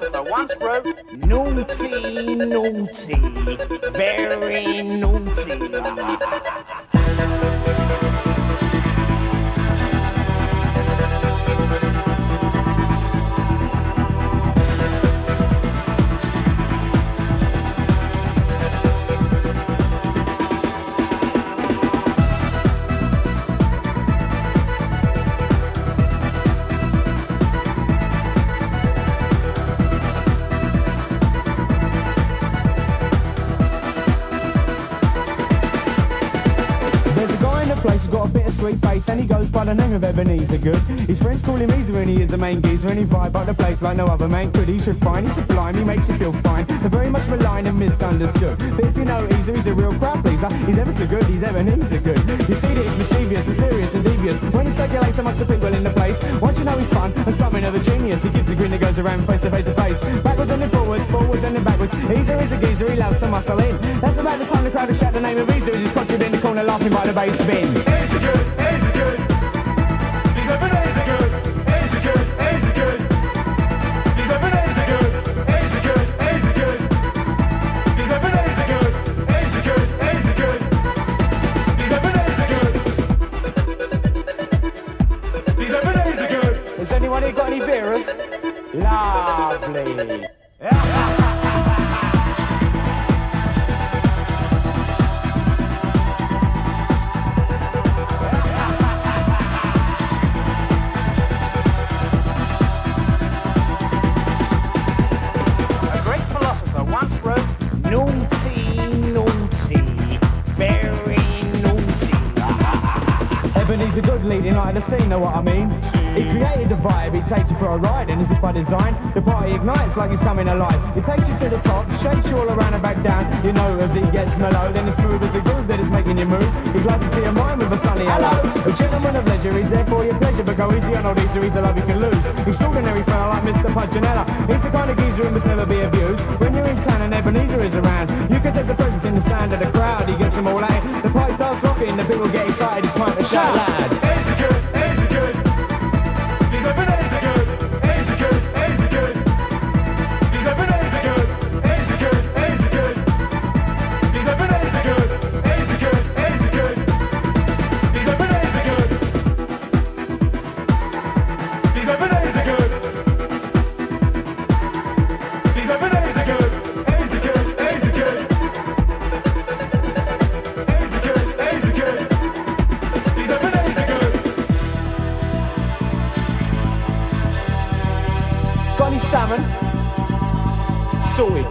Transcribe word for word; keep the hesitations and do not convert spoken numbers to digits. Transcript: that I once wrote. Naughty, naughty, very naughty. Face, and he goes by the name of Ebeneezer Goode. His friends call him Easer and he is the main geezer, and he vibe up the place like no other man could. He's refined, he's sublime, he makes you feel fine. They're very much maligned and misunderstood, but if you know Easer, he's a real crowd pleaser. He's ever so good, he's Ebeneezer Goode. You see that he's mischievous, mysterious and devious when he circulates amongst the people in the place. Once you know he's fun and something of a genius, he gives a grin that goes around face to face to face, backwards and then forwards, forwards and then backwards. Easer is a geezer, he loves to muscle in. That's about the time the crowd will shout the name of Easer as he's crotched in the corner laughing by the bass bin. Easer Goode! Has anyone here got any beers? Lovely. A great philosopher once wrote, naughty, naughty, very naughty. Ebeneezer Goode leading light of the scene, know what I mean? He created the vibe, he takes you for a ride, and as if by design, the party ignites like he's coming alive. He takes you to the top, shakes you all around and back down. You know, as it gets mellow, then it's smooth as a groove that is making you move. He glides into your mind with a sunny hello. A gentleman of leisure, he's there for your pleasure, but go easy on old Easer, he's a love you can lose. Extraordinary fella like Mister Punchinello, he's the kind of geezer who must never be abused. When you're in town and Ebeneezer is around, you can sense the presence in the sound of the crowd. He gets them all out, the party starts rocking, the people get excited, it's time to shout loud. Salmon, sorry.